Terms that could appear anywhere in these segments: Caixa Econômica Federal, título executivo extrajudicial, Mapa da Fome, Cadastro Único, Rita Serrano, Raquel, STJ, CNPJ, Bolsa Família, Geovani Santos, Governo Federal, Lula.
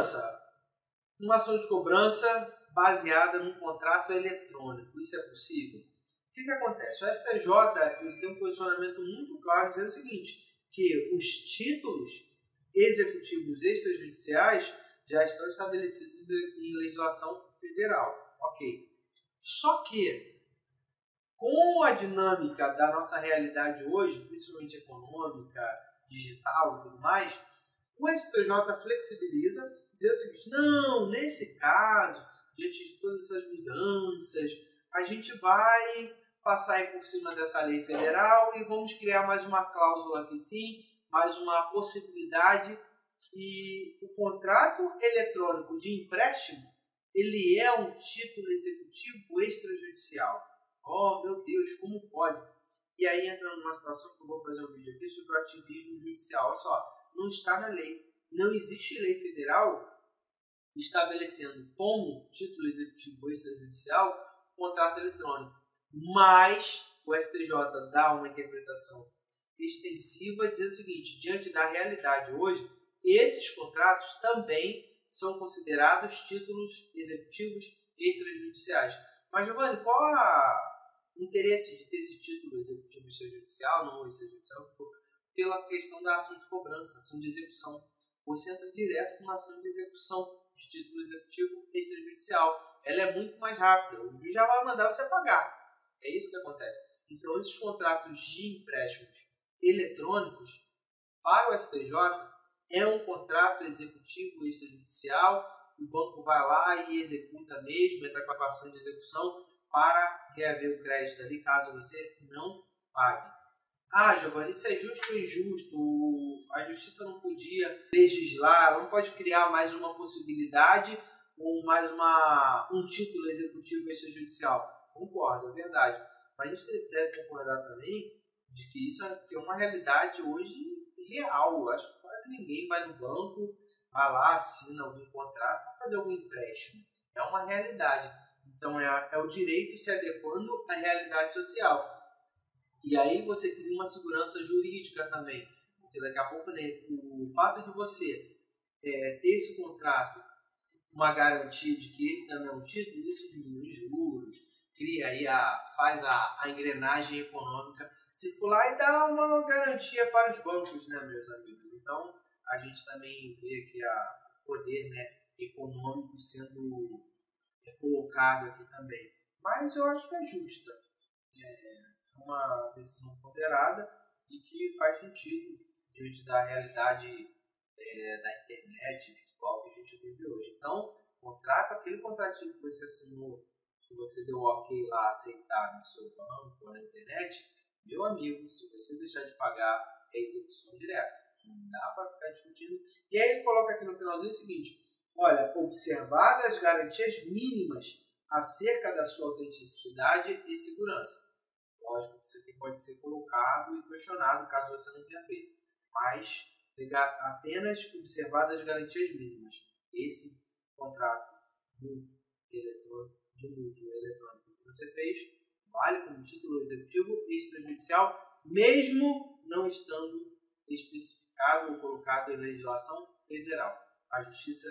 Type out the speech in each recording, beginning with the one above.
cobrança. Uma ação de cobrança baseada num contrato eletrônico. Isso é possível? O que acontece? O STJ ele tem um posicionamento muito claro dizendo o seguinte, que os títulos executivos extrajudiciais já estão estabelecidos em legislação federal. Ok. Só que, com a dinâmica da nossa realidade hoje, principalmente econômica, digital e tudo mais, o STJ flexibiliza, dizendo o seguinte, não, nesse caso, diante de todas essas mudanças, a gente vai passar aí por cima dessa lei federal e vamos criar mais uma cláusula aqui sim, mais uma possibilidade. E o contrato eletrônico de empréstimo, ele é um título executivo extrajudicial. Oh, meu Deus, como pode? E aí entra numa situação que eu vou fazer um vídeo aqui sobre o ativismo judicial. Olha só. Não está na lei. Não existe lei federal estabelecendo como título executivo extrajudicial contrato eletrônico. Mas o STJ dá uma interpretação extensiva dizendo o seguinte, diante da realidade hoje, esses contratos também são considerados títulos executivos extrajudiciais. Mas, Geovani, qual o interesse de ter esse título executivo extrajudicial, não extrajudicial, o que for? Pela questão da ação de cobrança, ação de execução. Você entra direto com uma ação de execução de título executivo extrajudicial. Ela é muito mais rápida. O juiz já vai mandar você pagar. É isso que acontece. Então, esses contratos de empréstimos eletrônicos para o STJ é um contrato executivo extrajudicial. O banco vai lá e executa mesmo, entra com a ação de execução para reaver o crédito ali, caso você não pague. Ah, Geovani, isso é justo ou injusto? A justiça não podia legislar, ela não pode criar mais uma possibilidade ou mais um título executivo extrajudicial. Concordo, é verdade. Mas você deve concordar também de que isso é uma realidade hoje real. Eu acho que quase ninguém vai no banco, vai lá, assina algum contrato para fazer algum empréstimo. É uma realidade. Então é o direito se adequando à realidade social. E aí você cria uma segurança jurídica também, porque daqui a pouco, né, o fato de você ter esse contrato, uma garantia de que ele também é um título, isso diminui os juros, cria aí faz a engrenagem econômica circular e dá uma garantia para os bancos, né, meus amigos? Então, a gente também vê aqui o poder, né, econômico sendo colocado aqui também. Mas eu acho que é justa. Uma decisão ponderada e que faz sentido diante da realidade da internet virtual que a gente vive hoje. Então, contrata aquele contratinho que você assinou, que você deu ok lá, aceitar no seu banco ou na internet, meu amigo, se você deixar de pagar, é execução direta. Não dá para ficar discutindo. E aí ele coloca aqui no finalzinho o seguinte, olha, observadas as garantias mínimas acerca da sua autenticidade e segurança. Lógico que isso aqui pode ser colocado e questionado caso você não tenha feito, mas apenas observadas as garantias mínimas. Esse contrato de mútuo eletrônico que você fez vale como título executivo extrajudicial, mesmo não estando especificado ou colocado em legislação federal. A justiça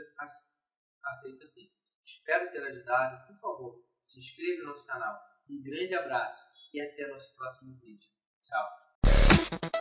aceita sim. Espero ter ajudado. Por favor, se inscreva no nosso canal. Um grande abraço. E até o nosso próximo vídeo. Tchau!